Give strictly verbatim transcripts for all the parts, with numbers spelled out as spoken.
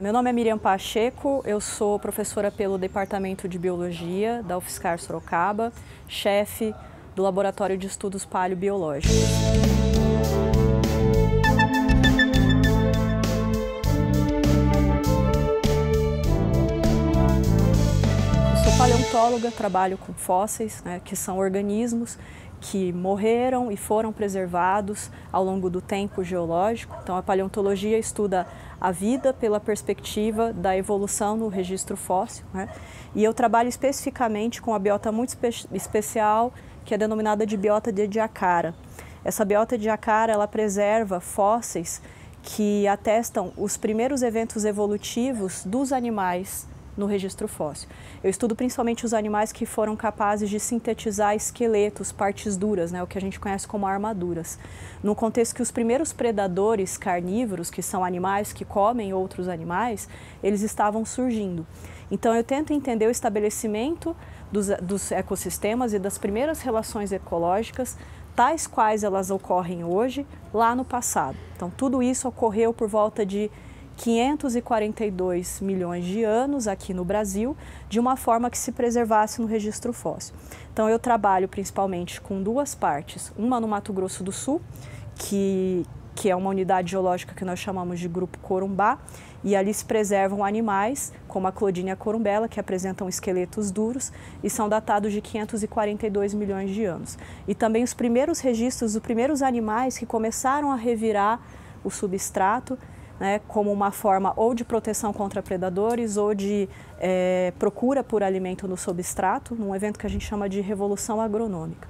Meu nome é Mírian Pacheco, eu sou professora pelo Departamento de Biologia da UFSCar Sorocaba, chefe do Laboratório de Estudos Paleobiológicos. Eu sou paleontóloga, trabalho com fósseis, né, que são organismos que morreram e foram preservados ao longo do tempo geológico. Então, a paleontologia estuda a vida pela perspectiva da evolução no registro fóssil, né? E eu trabalho especificamente com a biota muito espe especial, que é denominada de biota de Ediacara. Essa biota de Ediacara, ela preserva fósseis que atestam os primeiros eventos evolutivos dos animais no registro fóssil. Eu estudo principalmente os animais que foram capazes de sintetizar esqueletos, partes duras, né, o que a gente conhece como armaduras, num contexto que os primeiros predadores carnívoros, que são animais que comem outros animais, eles estavam surgindo. Então, eu tento entender o estabelecimento dos, dos ecossistemas e das primeiras relações ecológicas, tais quais elas ocorrem hoje, lá no passado. Então, tudo isso ocorreu por volta de quinhentos e quarenta e dois milhões de anos aqui no Brasil, de uma forma que se preservasse no registro fóssil. Então, eu trabalho principalmente com duas partes, uma no Mato Grosso do Sul, que, que é uma unidade geológica que nós chamamos de Grupo Corumbá, e ali se preservam animais, como a Cloudina corumbella, que apresentam esqueletos duros e são datados de quinhentos e quarenta e dois milhões de anos. E também os primeiros registros, os primeiros animais que começaram a revirar o substrato, né, como uma forma ou de proteção contra predadores ou de é, procura por alimento no substrato, num evento que a gente chama de revolução agronômica.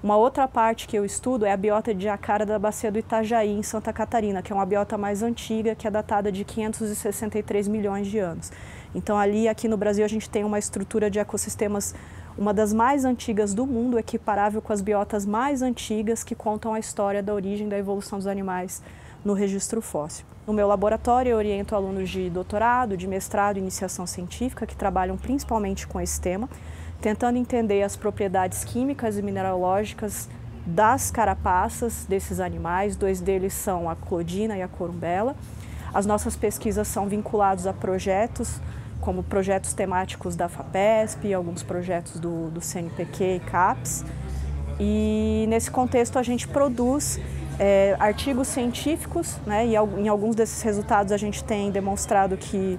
Uma outra parte que eu estudo é a biota de Ediacara da Bacia do Itajaí, em Santa Catarina, que é uma biota mais antiga, que é datada de quinhentos e sessenta e três milhões de anos. Então, ali, aqui no Brasil, a gente tem uma estrutura de ecossistemas, uma das mais antigas do mundo, equiparável com as biotas mais antigas que contam a história da origem da evolução dos animais no registro fóssil. No meu laboratório, eu oriento alunos de doutorado, de mestrado e iniciação científica que trabalham principalmente com esse tema, tentando entender as propriedades químicas e mineralógicas das carapaças desses animais. Dois deles são a Cloudina e a Corumbella. As nossas pesquisas são vinculadas a projetos, como projetos temáticos da FAPESP, alguns projetos do, do C N P Q e CAPES. E nesse contexto a gente produz É, artigos científicos, né, e em alguns desses resultados a gente tem demonstrado que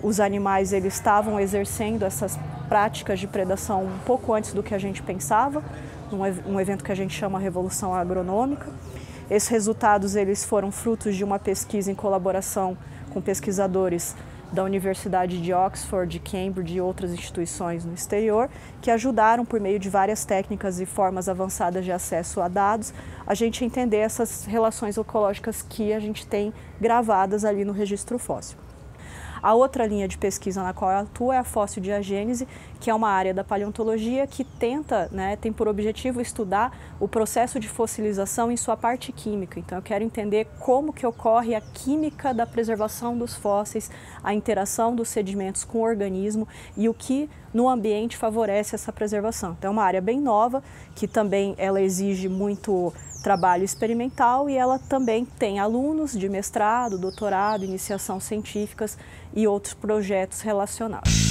os animais eles estavam exercendo essas práticas de predação um pouco antes do que a gente pensava, um, um evento que a gente chama revolução agronômica. Esses resultados eles foram frutos de uma pesquisa em colaboração com pesquisadores da Universidade de Oxford, de Cambridge e outras instituições no exterior, que ajudaram, por meio de várias técnicas e formas avançadas de acesso a dados, a gente entender essas relações ecológicas que a gente tem gravadas ali no registro fóssil. A outra linha de pesquisa na qual eu atuo é a fossildiagênese, que é uma área da paleontologia que tenta, né, tem por objetivo estudar o processo de fossilização em sua parte química. Então, eu quero entender como que ocorre a química da preservação dos fósseis, a interação dos sedimentos com o organismo e o que no ambiente favorece essa preservação. Então, é uma área bem nova, que também ela exige muito trabalho experimental e ela também tem alunos de mestrado, doutorado, iniciação científicas e outros projetos relacionados.